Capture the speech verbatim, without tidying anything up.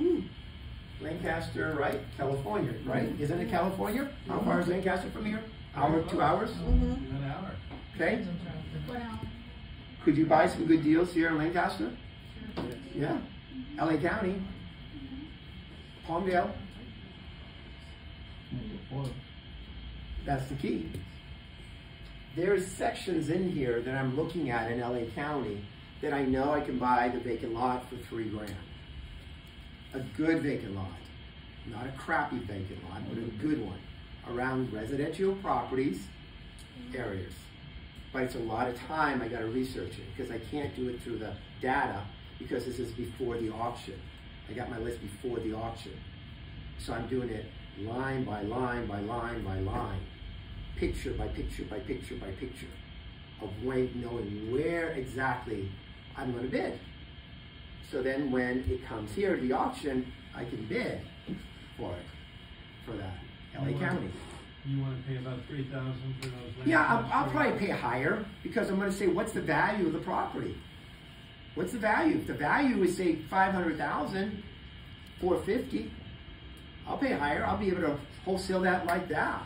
Mm. Lancaster, right? California, right? Mm-hmm. Isn't it California? Mm-hmm. How far is Lancaster from here? Hour, two hours? Mm-hmm. An hour. Okay. Wow. Could you buy some good deals here in Lancaster? Sure. Yeah. Mm-hmm. L A County. Mm-hmm. Palmdale. Mm-hmm. That's the key. There's sections in here that I'm looking at in L A County that I know I can buy the vacant lot for three grand. A good vacant lot, not a crappy vacant lot, but a good one around residential properties areas. But it's a lot of time I got to research it because I can't do it through the data because this is before the auction. I got my list before the auction. So I'm doing it line by line by line by line, picture by picture by picture by picture of when, knowing where exactly I'm going to bid. So then when it comes here to the auction, I can bid for it, for that, L A County. You want to pay about three thousand dollars for those land? Yeah, I'll, I'll probably pay higher because I'm going to say, what's the value of the property? What's the value? If the value is, say, five hundred thousand dollars, four fifty, I'll pay higher. I'll be able to wholesale that like that.